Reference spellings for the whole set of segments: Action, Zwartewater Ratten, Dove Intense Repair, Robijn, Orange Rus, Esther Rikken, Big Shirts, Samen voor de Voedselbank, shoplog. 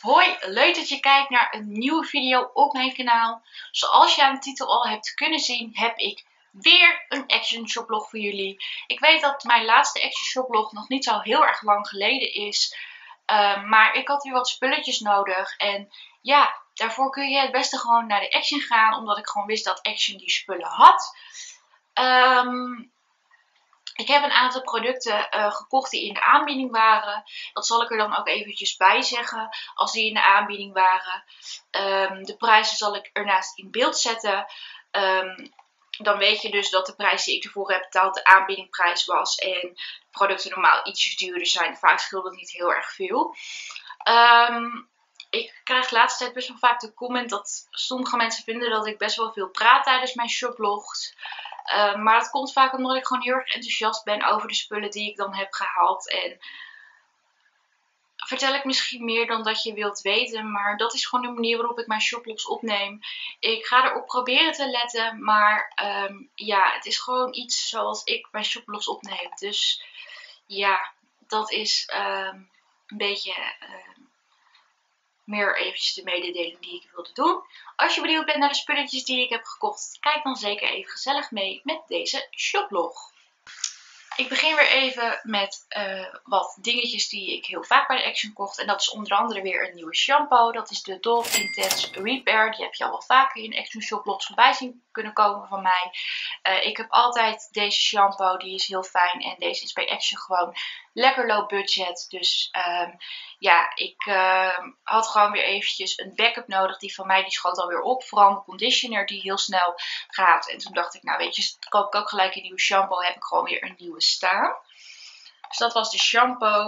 Hoi, leuk dat je kijkt naar een nieuwe video op mijn kanaal. Zoals je aan de titel al hebt kunnen zien, heb ik weer een Action shoplog voor jullie. Ik weet dat mijn laatste Action shoplog nog niet zo heel erg lang geleden is. Maar ik had weer wat spulletjes nodig. En ja, daarvoor kun je het beste gewoon naar de Action gaan. Omdat ik gewoon wist dat Action die spullen had. Ik heb een aantal producten gekocht die in de aanbieding waren. Dat zal ik er dan ook eventjes bij zeggen als die in de aanbieding waren. De prijzen zal ik ernaast in beeld zetten. Dan weet je dus dat de prijs die ik ervoor heb betaald de aanbiedingprijs was. En producten normaal ietsjes duurder zijn. Vaak scheelt dat niet heel erg veel. Ik krijg de laatste tijd best wel vaak de comment dat sommige mensen vinden dat ik best wel veel praat tijdens mijn shoplogs. Maar dat komt vaak omdat ik gewoon heel erg enthousiast ben over de spullen die ik dan heb gehaald. En vertel ik misschien meer dan dat je wilt weten. Maar dat is gewoon de manier waarop ik mijn shoplogs opneem. Ik ga erop proberen te letten. Maar ja, het is gewoon iets zoals ik mijn shoplogs opneem. Dus ja, dat is een beetje... meer eventjes de mededeling die ik wilde doen. Als je benieuwd bent naar de spulletjes die ik heb gekocht, kijk dan zeker even gezellig mee met deze shoplog. Ik begin weer even met wat dingetjes die ik heel vaak bij de Action kocht. En dat is onder andere weer een nieuwe shampoo. Dat is de Dove Intense Repair. Die heb je al wel vaker in Action shoplogs voorbij zien kunnen komen van mij. Ik heb altijd deze shampoo. Die is heel fijn. En deze is bij Action gewoon lekker low budget. Dus ja, ik had gewoon weer eventjes een backup nodig. Die van mij die schoot alweer op. Vooral de conditioner die heel snel gaat. En toen dacht ik, nou weet je, koop ik ook gelijk een nieuwe shampoo. Heb ik gewoon weer een nieuwe staan. Dus dat was de shampoo.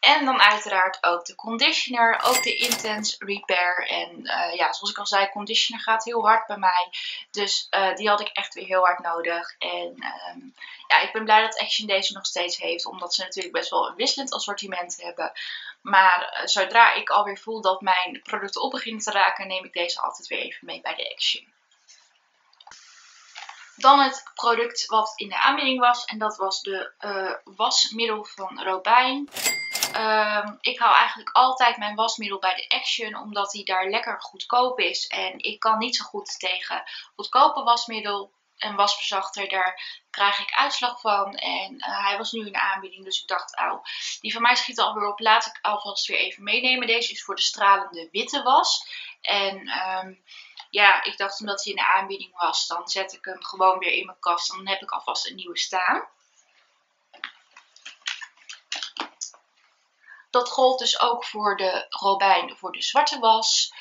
En dan uiteraard ook de conditioner. Ook de Intense Repair. En ja, zoals ik al zei, conditioner gaat heel hard bij mij. Dus die had ik echt weer heel hard nodig. En ja, ik ben blij dat Action deze nog steeds heeft. Omdat ze natuurlijk best wel een wisselend assortiment hebben. Maar zodra ik alweer voel dat mijn producten op beginnen te raken, neem ik deze altijd weer even mee bij de Action. Dan het product wat in de aanbieding was. En dat was de wasmiddel van Robijn. Ik hou eigenlijk altijd mijn wasmiddel bij de Action. Omdat die daar lekker goedkoop is. En ik kan niet zo goed tegen goedkope wasmiddel. En wasverzachter, daar krijg ik uitslag van. En hij was nu in de aanbieding. Dus ik dacht, au, die van mij schiet alweer op. Laat ik alvast weer even meenemen. Deze is voor de stralende witte was. En... ja, ik dacht omdat hij in de aanbieding was, dan zet ik hem gewoon weer in mijn kast. Dan heb ik alvast een nieuwe staan. Dat gold dus ook voor de Robijn, voor de zwarte was.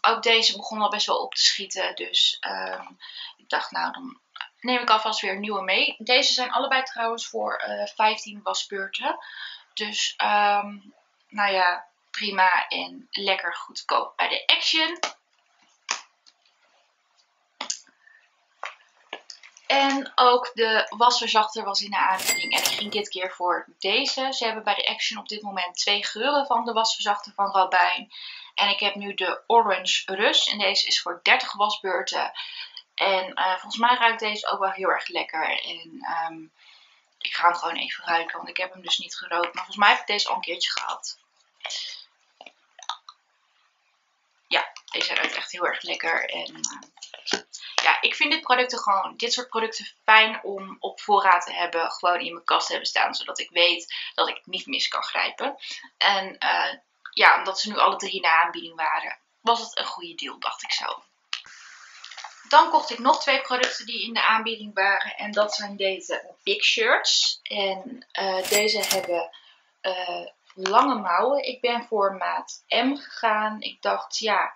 Ook deze begon al best wel op te schieten. Dus ik dacht, nou dan neem ik alvast weer een nieuwe mee. Deze zijn allebei trouwens voor 15 wasbeurten. Dus nou ja, prima en lekker goedkoop bij de Action. En ook de wasverzachter was in de aanbieding. En ik ging dit keer voor deze. Ze hebben bij de Action op dit moment twee geuren van de wasverzachter van Robijn. En ik heb nu de Orange Rus. En deze is voor 30 wasbeurten. En volgens mij ruikt deze ook wel heel erg lekker. En ik ga hem gewoon even ruiken. Want ik heb hem dus niet gerookt. Maar volgens mij heb ik deze al een keertje gehad. Ja, deze ruikt echt heel erg lekker. En... ja, ik vind dit soort producten fijn om op voorraad te hebben. Gewoon in mijn kast te hebben staan. Zodat ik weet dat ik het niet mis kan grijpen. En ja, omdat ze nu alle drie in de aanbieding waren, was het een goede deal, dacht ik zo. Dan kocht ik nog twee producten die in de aanbieding waren. En dat zijn deze Big Shirts. En deze hebben lange mouwen. Ik ben voor maat M gegaan. Ik dacht, ja...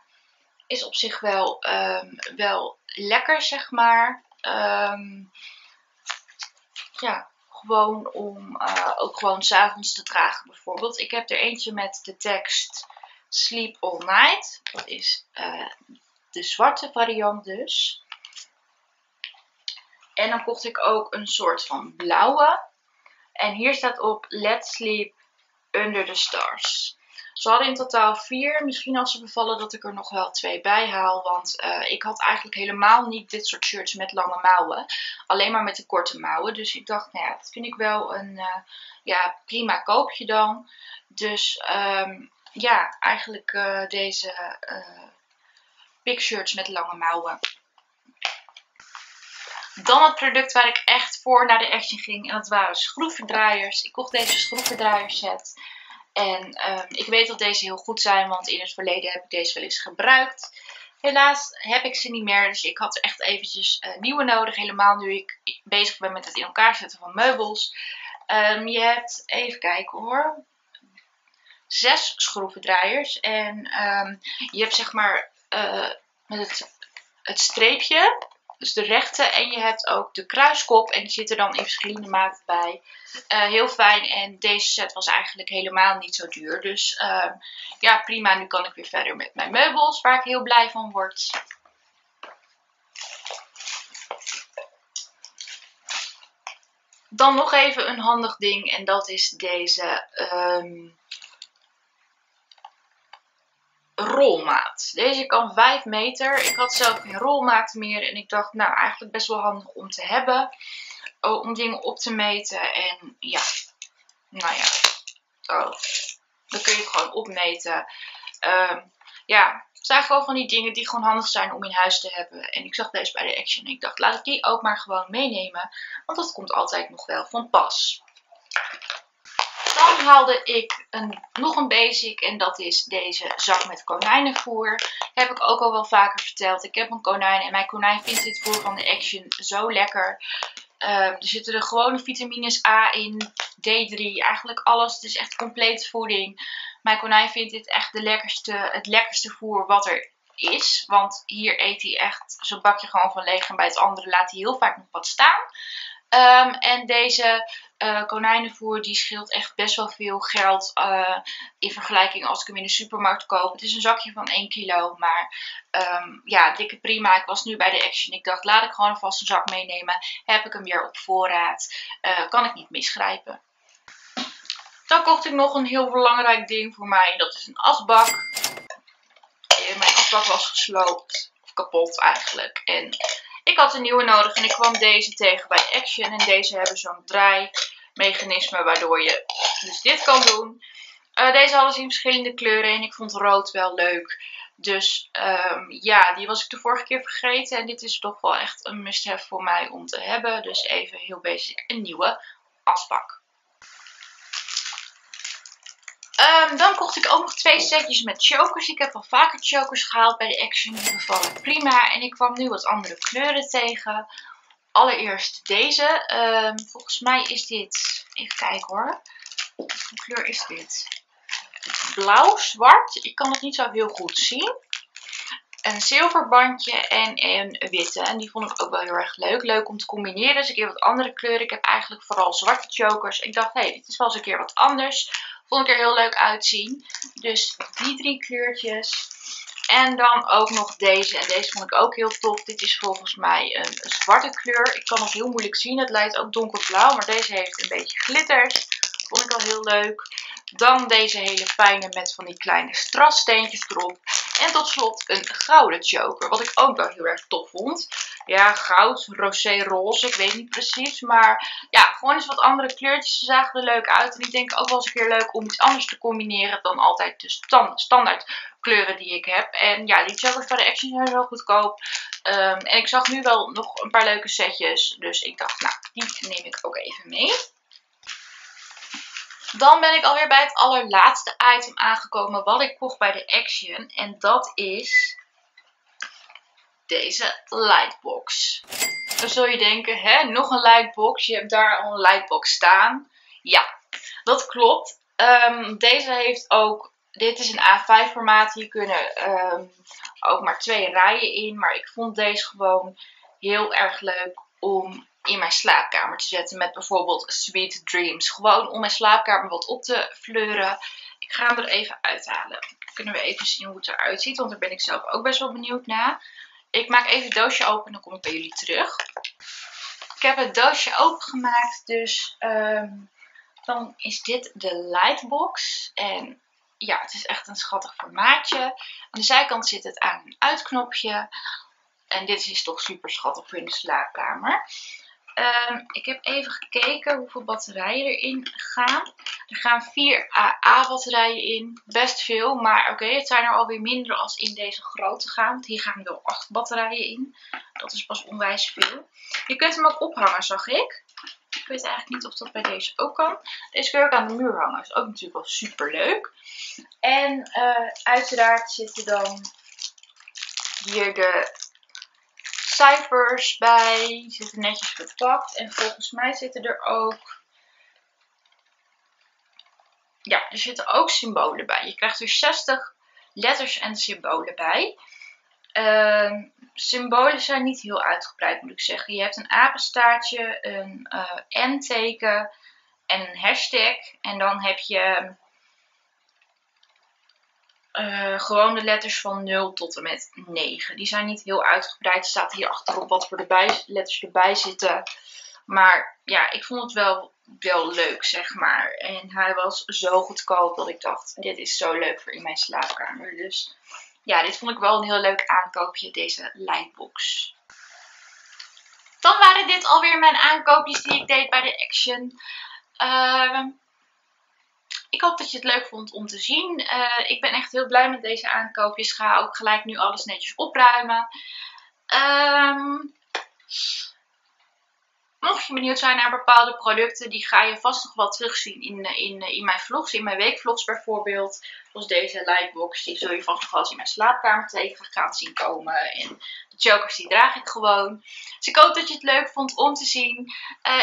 is op zich wel, wel lekker, zeg maar. Ja, gewoon om ook gewoon 's avonds te dragen bijvoorbeeld. Ik heb er eentje met de tekst Sleep All Night. Dat is de zwarte variant dus. En dan kocht ik ook een soort van blauwe. En hier staat op Let's Sleep Under the Stars. Ze hadden in totaal 4. Misschien als ze bevallen dat ik er nog wel 2 bij haal. Want ik had eigenlijk helemaal niet dit soort shirts met lange mouwen. Alleen maar met de korte mouwen. Dus ik dacht, nou ja, dat vind ik wel een ja, prima koopje dan. Dus ja, eigenlijk deze Big Shirts met lange mouwen. Dan het product waar ik echt voor naar de Action ging. En dat waren schroevendraaiers. Ik kocht deze schroevendraaierset. En ik weet dat deze heel goed zijn. Want in het verleden heb ik deze wel eens gebruikt. Helaas heb ik ze niet meer. Dus ik had echt eventjes nieuwe nodig. Helemaal nu ik bezig ben met het in elkaar zetten van meubels. Je hebt, even kijken hoor, 6 schroevendraaiers. En je hebt zeg maar met het streepje... Dus de rechte, en je hebt ook de kruiskop en die zit er dan in verschillende maten bij. Heel fijn, en deze set was eigenlijk helemaal niet zo duur. Dus ja, prima, nu kan ik weer verder met mijn meubels, waar ik heel blij van word. Dan nog even een handig ding, en dat is deze rolmaat. Deze kan 5 meter. Ik had zelf geen rolmaat meer. En ik dacht, nou, eigenlijk best wel handig om te hebben. Om dingen op te meten. En ja. Nou ja. Oh. Dan kun je het gewoon opmeten. Ja. Het zijn gewoon van die dingen die gewoon handig zijn om in huis te hebben. En ik zag deze bij de Action. En ik dacht, laat ik die ook maar gewoon meenemen. Want dat komt altijd nog wel van pas. Dan haalde ik nog een basic, en dat is deze zak met konijnenvoer. Heb ik ook al wel vaker verteld. Ik heb een konijn en mijn konijn vindt dit voer van de Action zo lekker. Er zitten er gewone vitamines A in, D3, eigenlijk alles. Het is echt complete voeding. Mijn konijn vindt dit echt het lekkerste voer wat er is. Want hier eet hij echt zo'n bakje gewoon van leeg en bij het andere laat hij heel vaak nog wat staan. En deze konijnenvoer die scheelt echt best wel veel geld in vergelijking als ik hem in de supermarkt koop. Het is een zakje van 1 kilo, maar ja, dikke prima. Ik was nu bij de Action. Ik dacht, laat ik gewoon vast een zak meenemen. Heb ik hem weer op voorraad. Kan ik niet misgrijpen. Dan kocht ik nog een heel belangrijk ding voor mij. Dat is een asbak. Mijn asbak was gesloopt. Of kapot eigenlijk. En... ik had een nieuwe nodig en ik kwam deze tegen bij Action. En deze hebben zo'n draaimechanisme waardoor je dus dit kan doen. Deze hadden ze in verschillende kleuren en ik vond rood wel leuk. Dus ja, die was ik de vorige keer vergeten. En dit is toch wel echt een must-have voor mij om te hebben. Dus even heel basic een nieuwe asbak. Dan kocht ik ook nog 2 setjes met chokers. Ik heb al vaker chokers gehaald bij de Action. Die bevallen prima. En ik kwam nu wat andere kleuren tegen. Allereerst deze. Volgens mij is dit... even kijken hoor. Welke kleur is dit? Blauw, zwart. Ik kan het niet zo heel goed zien. Een zilver bandje en een witte. En die vond ik ook wel heel erg leuk. Leuk om te combineren. Dus een keer wat andere kleuren. Ik heb eigenlijk vooral zwarte chokers. Ik dacht, hé, dit is wel eens een keer wat anders. Vond ik er heel leuk uitzien. Dus die 3 kleurtjes. En dan ook nog deze. En deze vond ik ook heel tof. Dit is volgens mij een zwarte kleur. Ik kan het heel moeilijk zien. Het lijkt ook donkerblauw. Maar deze heeft een beetje glitters. Vond ik al heel leuk. Dan deze hele fijne met van die kleine strasssteentjes erop. En tot slot een gouden choker. Wat ik ook wel heel erg tof vond. Ja, goud, rosé, roze. Ik weet niet precies. Maar ja, gewoon eens wat andere kleurtjes. Ze zagen er leuk uit. En ik denk ook wel eens een keer leuk om iets anders te combineren dan altijd de standaard kleuren die ik heb. En ja, die chokers van de Action zijn zo goedkoop. En ik zag nu wel nog een paar leuke setjes. Dus ik dacht, nou, die neem ik ook even mee. Dan ben ik alweer bij het allerlaatste item aangekomen wat ik kocht bij de Action. En dat is deze lightbox. Dan zul je denken, hè, nog een lightbox. Je hebt daar al een lightbox staan. Ja, dat klopt. Deze heeft ook... dit is een A5 formaat. Hier kunnen ook maar 2 rijen in. Maar ik vond deze gewoon heel erg leuk om... in mijn slaapkamer te zetten met bijvoorbeeld Sweet Dreams. Gewoon om mijn slaapkamer wat op te fleuren. Ik ga hem er even uithalen. Dan kunnen we even zien hoe het eruit ziet. Want daar ben ik zelf ook best wel benieuwd naar. Ik maak even het doosje open en dan kom ik bij jullie terug. Ik heb het doosje opengemaakt. Dus dan is dit de lightbox. En ja, het is echt een schattig formaatje. Aan de zijkant zit het aan een uitknopje. En dit is toch super schattig voor in de slaapkamer. Ik heb even gekeken hoeveel batterijen erin gaan. Er gaan 4 AA-batterijen in. Best veel, maar oké, het zijn er alweer minder als in deze grote gaan. Want hier gaan wel 8 batterijen in. Dat is pas onwijs veel. Je kunt hem ook ophangen, zag ik. Ik weet eigenlijk niet of dat bij deze ook kan. Deze kun je ook aan de muur hangen. Dat is ook natuurlijk wel super leuk. En uiteraard zitten dan hier de cijfers bij. Die zitten netjes verpakt. En volgens mij zitten er ook... Ja, er zitten ook symbolen bij. Je krijgt er 60 letters en symbolen bij. Symbolen zijn niet heel uitgebreid, moet ik zeggen. Je hebt een apenstaartje, een N-teken en een hashtag. En dan heb je gewoon de letters van 0 tot en met 9. Die zijn niet heel uitgebreid. Er staat hier achterop wat voor de letters erbij zitten. Maar ja, ik vond het wel leuk, zeg maar. En hij was zo goedkoop dat ik dacht, dit is zo leuk voor in mijn slaapkamer. Dus ja, dit vond ik wel een heel leuk aankoopje, deze lightbox. Dan waren dit alweer mijn aankoopjes die ik deed bij de Action. Ik hoop dat je het leuk vond om te zien. Ik ben echt heel blij met deze aankoopjes. Ga ook gelijk nu alles netjes opruimen. Mocht je benieuwd zijn naar bepaalde producten, die ga je vast nog wel terugzien in mijn vlogs, in mijn weekvlogs bijvoorbeeld. Zoals deze lightbox, die zul je vast nog wel eens in mijn slaapkamer tegen gaan zien komen. En de chokers die draag ik gewoon. Dus ik hoop dat je het leuk vond om te zien.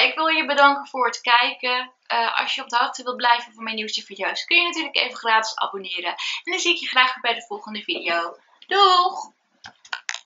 Ik wil je bedanken voor het kijken. Als je op de hoogte wilt blijven van mijn nieuwste video's, kun je natuurlijk even gratis abonneren. En dan zie ik je graag weer bij de volgende video. Doeg!